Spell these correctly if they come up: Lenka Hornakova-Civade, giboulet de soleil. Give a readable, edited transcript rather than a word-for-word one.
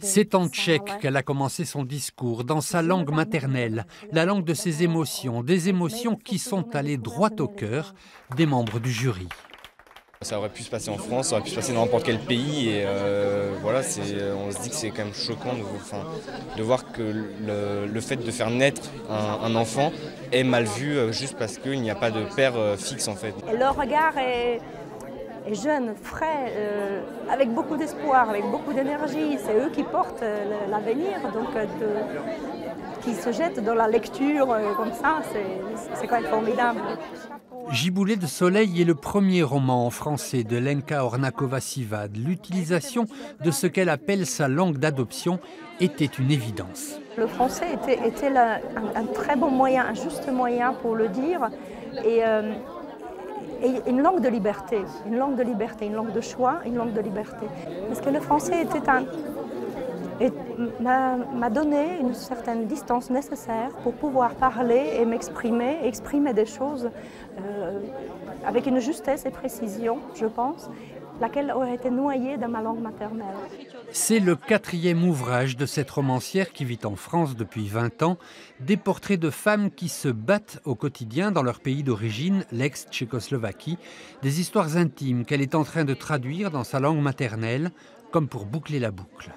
C'est en tchèque qu'elle a commencé son discours, dans sa langue maternelle, la langue de ses émotions, des émotions qui sont allées droit au cœur des membres du jury. Ça aurait pu se passer en France, ça aurait pu se passer dans n'importe quel pays et voilà, on se dit que c'est quand même choquant de voir que le fait de faire naître un enfant est mal vu juste parce qu'il n'y a pas de père fixe en fait. Le regard est jeune, frais, avec beaucoup d'espoir, avec beaucoup d'énergie, c'est eux qui portent l'avenir, donc qui se jettent dans la lecture comme ça, c'est quand même formidable. Giboulet de soleil est le premier roman en français de Lenka Hornakova-Civade. L'utilisation de ce qu'elle appelle sa langue d'adoption était une évidence. Le français était un très bon moyen, un juste moyen pour le dire. Et une langue de liberté, une langue de liberté, une langue de choix, une langue de liberté. Parce que le français m'a donné une certaine distance nécessaire pour pouvoir parler et m'exprimer, exprimer des choses avec une justesse et précision, je pense, laquelle aurait été noyée dans ma langue maternelle. C'est le quatrième ouvrage de cette romancière qui vit en France depuis 20 ans, des portraits de femmes qui se battent au quotidien dans leur pays d'origine, l'ex-Tchécoslovaquie, des histoires intimes qu'elle est en train de traduire dans sa langue maternelle, comme pour boucler la boucle.